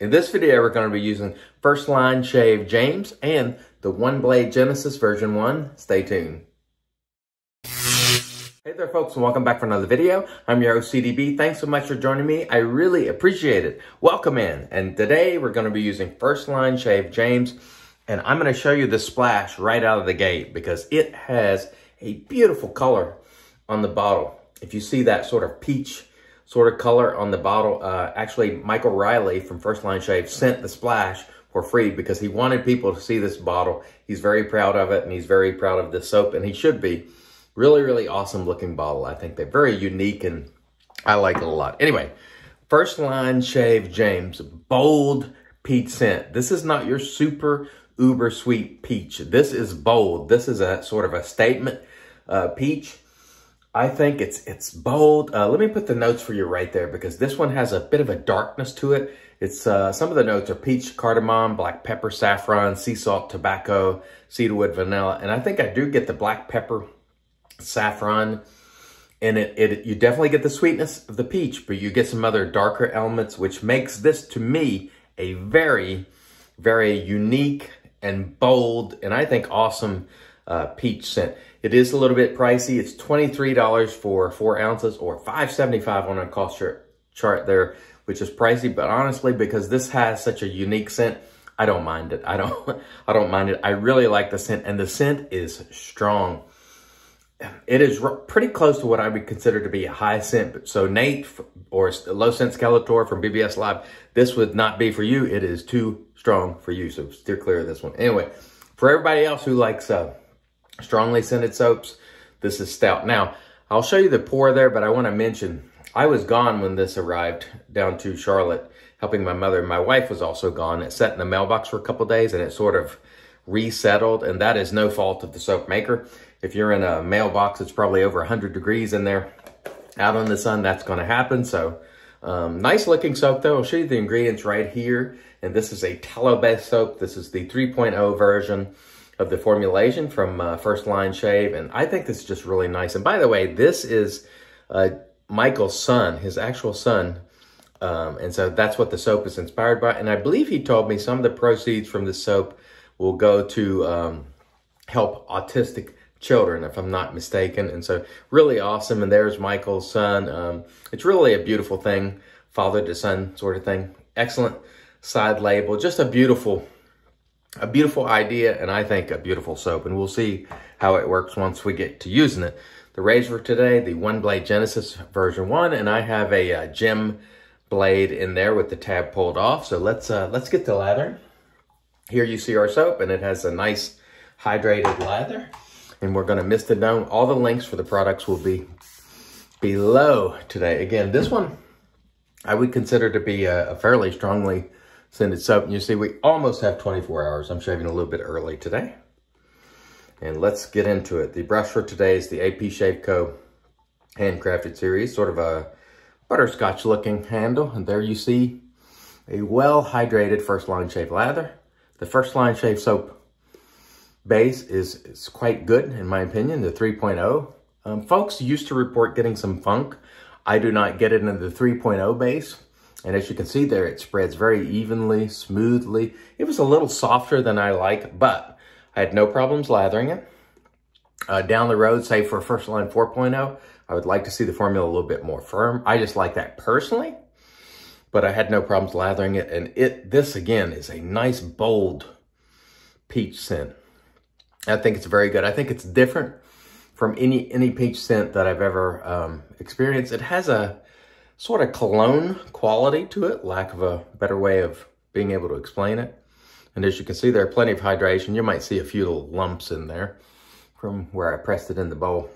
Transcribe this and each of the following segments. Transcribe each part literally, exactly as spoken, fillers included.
In this video, we're going to be using First Line Shave James and the One Blade Genesis version one. Stay tuned. Hey there folks, and welcome back for another video. I'm your O C D B. Thanks so much for joining me. I really appreciate it. Welcome in. And today we're going to be using First Line Shave James, and I'm going to show you the splash right out of the gate because it has a beautiful color on the bottle. If you see that sort of peach sort of color on the bottle, uh, actually Michael Riley from First Line Shave sent the splash for free because he wanted people to see this bottle. He's very proud of it, and he's very proud of this soap, and he should be. Really, really awesome looking bottle. I think they're very unique, and I like it a lot. Anyway, First Line Shave James, bold peach scent. This is not your super uber sweet peach. This is bold. This is a sort of a statement uh, peach. I think it's it's bold. Uh, let me put the notes for you right there because this one has a bit of a darkness to it. It's uh, some of the notes are peach, cardamom, black pepper, saffron, sea salt, tobacco, cedarwood, vanilla, and I think I do get the black pepper, saffron, and it, it you definitely get the sweetness of the peach, but you get some other darker elements, which makes this to me a very, very unique and bold, and I think awesome uh, peach scent. It is a little bit pricey. It's twenty-three dollars for four ounces or five seventy-five on a cost chart there, which is pricey. But honestly, because this has such a unique scent, I don't mind it. I don't, I don't mind it. I really like the scent, and the scent is strong. It is pretty close to what I would consider to be a high scent. So Nate or Low Scent Skeletor from B B S Live, this would not be for you. It is too strong for you. So steer clear of this one. Anyway, for everybody else who likes uh, strongly scented soaps, this is stout. Now, I'll show you the pour there, but I want to mention, I was gone when this arrived down to Charlotte, helping my mother. My wife was also gone. It sat in the mailbox for a couple days, and it sort of resettled, and that is no fault of the soap maker. If you're in a mailbox, it's probably over one hundred degrees in there, out on the sun, that's going to happen. So, um, nice looking soap, though. I'll show you the ingredients right here, and this is a tallow-based soap. This is the three point oh version of the formulation from uh, First Line Shave, and I think this is just really nice. And by the way, this is uh, Michael's son, his actual son, um, and so that's what the soap is inspired by. And I believe he told me some of the proceeds from the soap will go to um, help autistic children, if I'm not mistaken. And so really awesome. And there's Michael's son. Um, it's really a beautiful thing, father to son sort of thing. Excellent side label, just a beautiful. A beautiful idea, and I think a beautiful soap, and we'll see how it works once we get to using it. The rage for today, the One Blade Genesis version one, and I have a uh, gem blade in there with the tab pulled off. So let's uh, let's get the lather. Here you see our soap, and it has a nice hydrated lather, and we're going to mist it down. All the links for the products will be below today. Again, this one I would consider to be a, a fairly strongly scented soap, and you see we almost have twenty-four hours. I'm shaving a little bit early today. And let's get into it. The brush for today is the A P Shave Co. handcrafted series, sort of a butterscotch looking handle. And there you see a well hydrated First Line Shave lather. The First Line Shave soap base is, is quite good in my opinion, the three point oh. Um, folks used to report getting some funk. I do not get it in the three point oh base. And as you can see there, it spreads very evenly, smoothly. It was a little softer than I like, but I had no problems lathering it. Uh, down the road, say for First Line four point oh, I would like to see the formula a little bit more firm. I just like that personally, but I had no problems lathering it. And it, this again is a nice, bold peach scent. I think it's very good. I think it's different from any, any peach scent that I've ever um, experienced. It has a sort of cologne quality to it, lack of a better way of being able to explain it. And as you can see, there are plenty of hydration. You might see a few little lumps in there from where I pressed it in the bowl.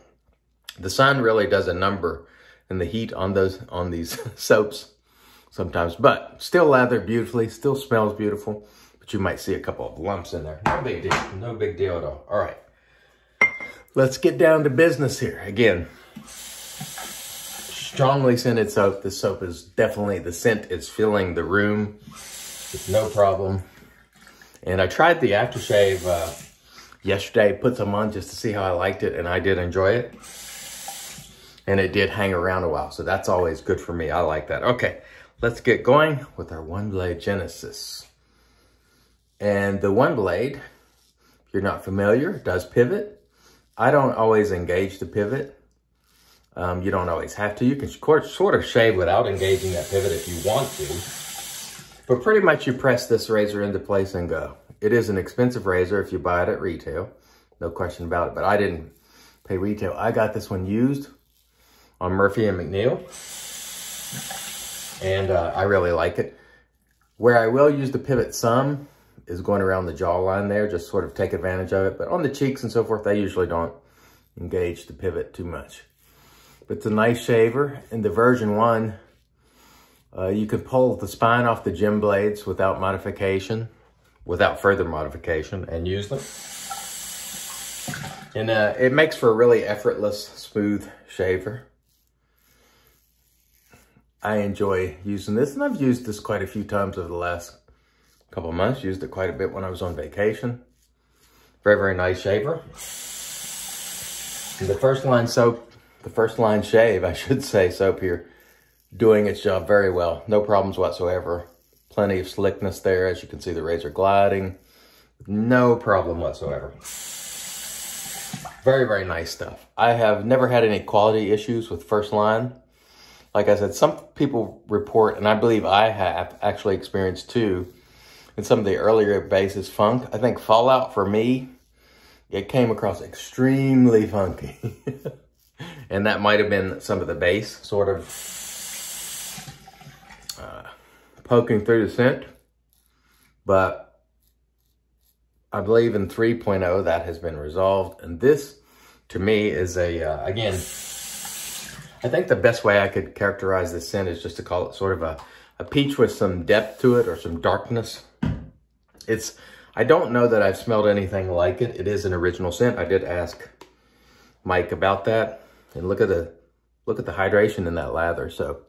The sun really does a number in the heat on those on these soaps sometimes, but still lathered beautifully, still smells beautiful, but you might see a couple of lumps in there. No big deal, no big deal at all. All right, let's get down to business here. Again, strongly scented soap. This soap is definitely, the scent is filling the room with no problem. And I tried the aftershave uh, yesterday, put some on just to see how I liked it, and I did enjoy it. And it did hang around a while, so that's always good for me. I like that. Okay, let's get going with our One Blade Genesis. And the One Blade, if you're not familiar, does pivot. I don't always engage the pivot. Um, you don't always have to. You can sort of shave without engaging that pivot if you want to. But pretty much you press this razor into place and go. It is an expensive razor if you buy it at retail. No question about it, but I didn't pay retail. I got this one used on Murphy and McNeil. And uh, I really like it. Where I will use the pivot some is going around the jawline there, just sort of take advantage of it. But on the cheeks and so forth, I usually don't engage the pivot too much. But it's a nice shaver. In the version one, uh, you can pull the spine off the gem blades without modification, without further modification, and use them. And uh, it makes for a really effortless, smooth shaver. I enjoy using this, and I've used this quite a few times over the last couple of months. Used it quite a bit when I was on vacation. Very, very nice shaver. And the First Line soap, the First Line Shave, I should say, soap here, doing its job very well. No problems whatsoever. Plenty of slickness there. As you can see, the razor gliding. No problem whatsoever. Very, very nice stuff. I have never had any quality issues with First Line. Like I said, some people report, and I believe I have actually experienced too, in some of the earlier bases, funk. I think Fallout, for me, it came across extremely funky. And that might have been some of the base sort of uh, poking through the scent. But I believe in three point oh that has been resolved. And this, to me, is a, uh, again, I think the best way I could characterize this scent is just to call it sort of a, a peach with some depth to it or some darkness. It's, I don't know that I've smelled anything like it. It is an original scent. I did ask Mike about that. And look at the, look at the hydration in that lather. So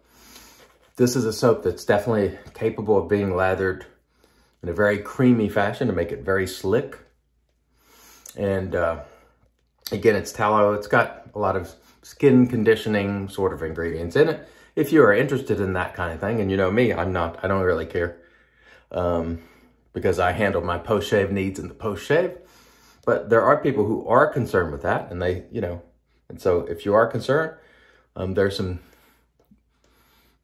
this is a soap that's definitely capable of being lathered in a very creamy fashion to make it very slick. And uh, again, it's tallow. It's got a lot of skin conditioning sort of ingredients in it. If you are interested in that kind of thing, and you know me, I'm not, I don't really care um, because I handle my post-shave needs in the post-shave. But there are people who are concerned with that, and they, you know, and so if you are concerned, um, there's some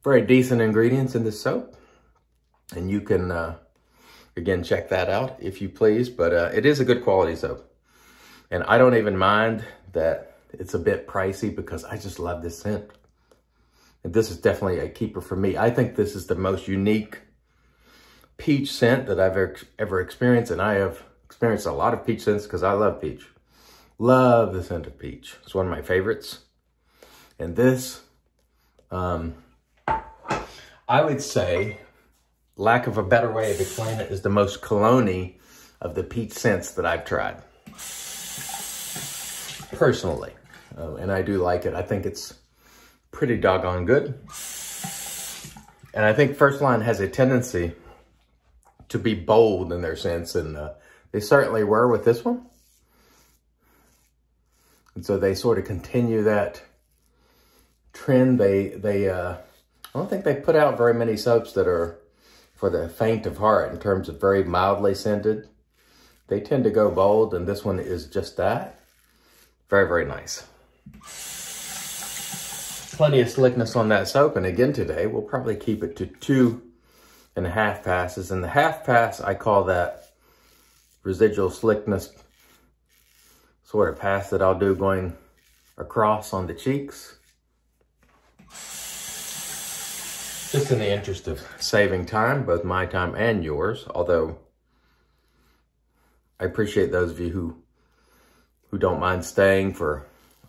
very decent ingredients in this soap, and you can, uh, again, check that out if you please, but uh, it is a good quality soap. And I don't even mind that it's a bit pricey because I just love this scent. And this is definitely a keeper for me. I think this is the most unique peach scent that I've ever, ever experienced. And I have experienced a lot of peach scents because I love peach. Love the scent of peach. It's one of my favorites. And this, um, I would say, lack of a better way of explaining it, is the most cologne-y of the peach scents that I've tried, personally. Uh, and I do like it. I think it's pretty doggone good. And I think First Line has a tendency to be bold in their scents, and uh, they certainly were with this one. And so they sort of continue that trend. They, they uh, I don't think they put out very many soaps that are for the faint of heart in terms of very mildly scented. They tend to go bold, and this one is just that. Very, very nice. Plenty of slickness on that soap, and again today, we'll probably keep it to two and a half passes. And the half pass, I call that residual slickness sort of pass that I'll do going across on the cheeks, just in the interest of saving time, both my time and yours, although I appreciate those of you who who don't mind staying for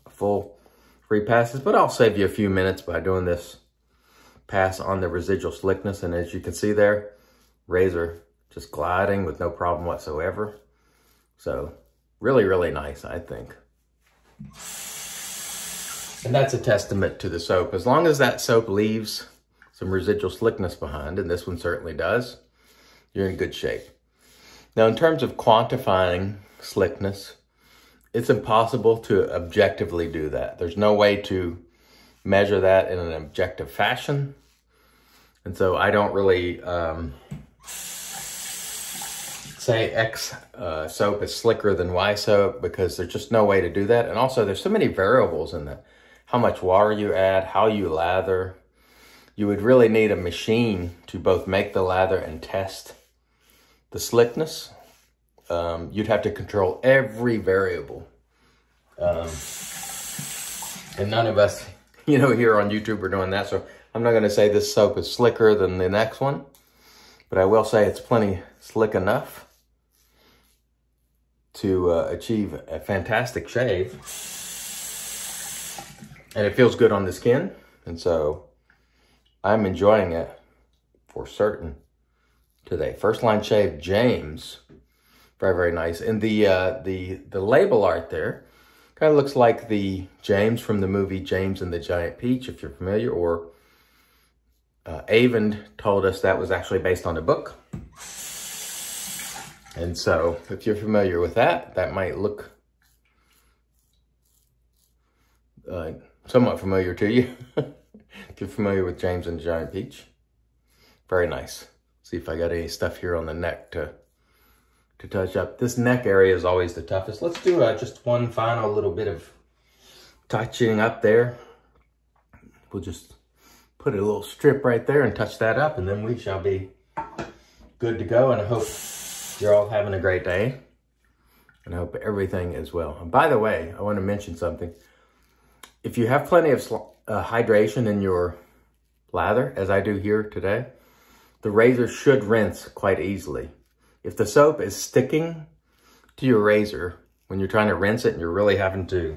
a full three passes, but I'll save you a few minutes by doing this pass on the residual slickness. And as you can see there, razor just gliding with no problem whatsoever. So really, really nice, I think. And that's a testament to the soap. As long as that soap leaves some residual slickness behind, and this one certainly does, you're in good shape. Now, in terms of quantifying slickness, it's impossible to objectively do that. There's no way to measure that in an objective fashion. And so I don't really um, say X uh, soap is slicker than Y soap, because there's just no way to do that. And also there's so many variables in that. How much water you add, how you lather. You would really need a machine to both make the lather and test the slickness. Um, you'd have to control every variable. Um, and none of us, you know, here on YouTube are doing that. So I'm not going to say this soap is slicker than the next one, but I will say it's plenty slick enough to uh, achieve a fantastic shave. And it feels good on the skin. And so I'm enjoying it for certain today. First Line Shave James. Very, very nice. And the uh, the the label art there kind of looks like the James from the movie James and the Giant Peach, if you're familiar, or uh, Avond told us that was actually based on a book. And so if you're familiar with that, that might look uh, somewhat familiar to you. If you're familiar with James and the Giant Peach. Very nice. See if I got any stuff here on the neck to... to touch up. This neck area is always the toughest. Let's do uh, just one final little bit of touching up there. We'll just put a little strip right there and touch that up, and then we shall be good to go. And I hope you're all having a great day, and I hope everything is well. And by the way, I want to mention something. If you have plenty of uh, hydration in your lather, as I do here today, the razor should rinse quite easily. If the soap is sticking to your razor when you're trying to rinse it and you're really having to,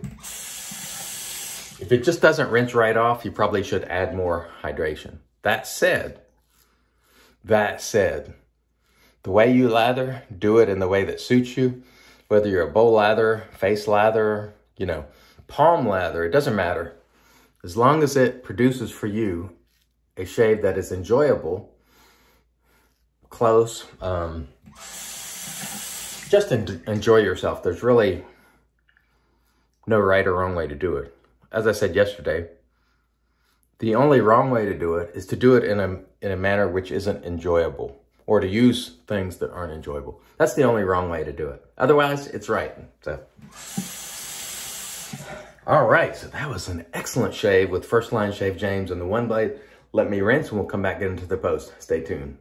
if it just doesn't rinse right off, you probably should add more hydration. That said, that said, the way you lather, do it in the way that suits you. Whether you're a bowl lather, face lather, you know, palm lather, it doesn't matter. As long as it produces for you a shave that is enjoyable, close, um, just en enjoy yourself. There's really no right or wrong way to do it. As I said yesterday, the only wrong way to do it is to do it in a, in a manner which isn't enjoyable, or to use things that aren't enjoyable. That's the only wrong way to do it. Otherwise, it's right. So, all right, so that was an excellent shave with First Line Shave James and the One Blade. Let me rinse and we'll come back into the post. Stay tuned.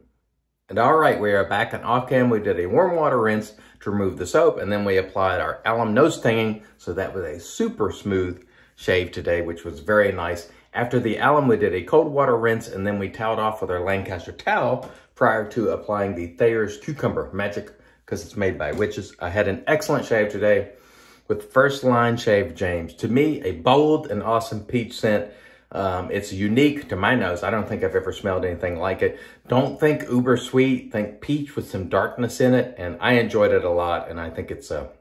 And all right, we are back, and off cam we did a warm water rinse to remove the soap, and then we applied our alum nose stinging, so that was a super smooth shave today, which was very nice. After the alum, we did a cold water rinse, and then we toweled off with our Lancaster towel prior to applying the Thayer's Cucumber Magic, because it's made by witches. I had an excellent shave today with First Line Shave James. To me, a bold and awesome peach scent. Um, it's unique to my nose. I don't think I've ever smelled anything like it. Don't think uber sweet. Think peach with some darkness in it. And I enjoyed it a lot. And I think it's a,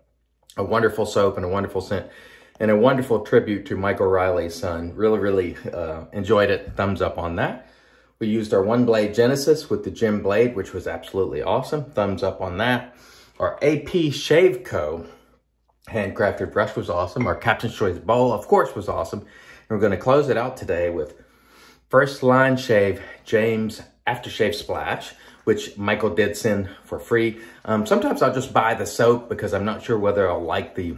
a wonderful soap and a wonderful scent. And a wonderful tribute to Michael Riley's son. Really, really uh, enjoyed it. Thumbs up on that. We used our One Blade Genesis with the gem blade, which was absolutely awesome. Thumbs up on that. Our A P Shave Co. handcrafted brush was awesome. Our Captain's Choice bowl, of course, was awesome. We're going to close it out today with First Line Shave James Aftershave Splash, which Michael did send for free. Um, sometimes I'll just buy the soap because I'm not sure whether I'll like the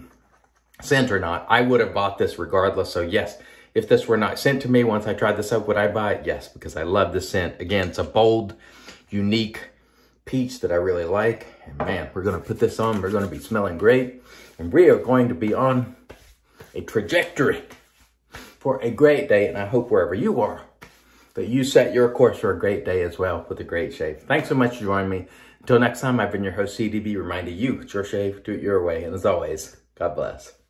scent or not. I would have bought this regardless. So yes, if this were not sent to me, once I tried the soap, would I buy it? Yes, because I love the scent. Again, it's a bold, unique peach that I really like. And man, we're going to put this on. We're going to be smelling great. And we are going to be on a trajectory for a great day, and I hope wherever you are that you set your course for a great day as well with a great shave. Thanks so much for joining me. Until next time, I've been your host, C D B, reminding you, it's your shave, do it your way, and as always, God bless.